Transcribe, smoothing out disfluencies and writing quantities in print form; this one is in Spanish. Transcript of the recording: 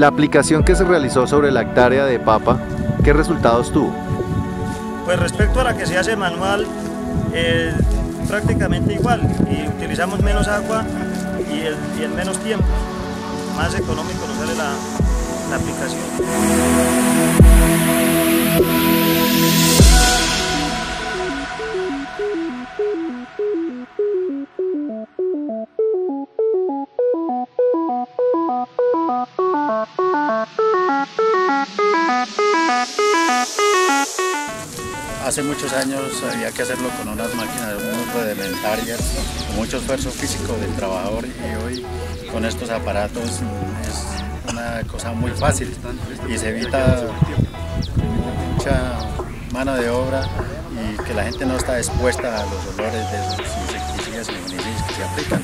La aplicación que se realizó sobre la hectárea de papa, ¿qué resultados tuvo? Pues respecto a la que se hace manual, prácticamente igual, y utilizamos menos agua y en menos tiempo, más económico nos sale la aplicación. Hace muchos años había que hacerlo con unas máquinas muy rudimentarias, con mucho esfuerzo físico del trabajador, y hoy con estos aparatos es una cosa muy fácil y se evita mucha mano de obra y que la gente no está expuesta a los olores de los insecticidas y fungicidas que se aplican.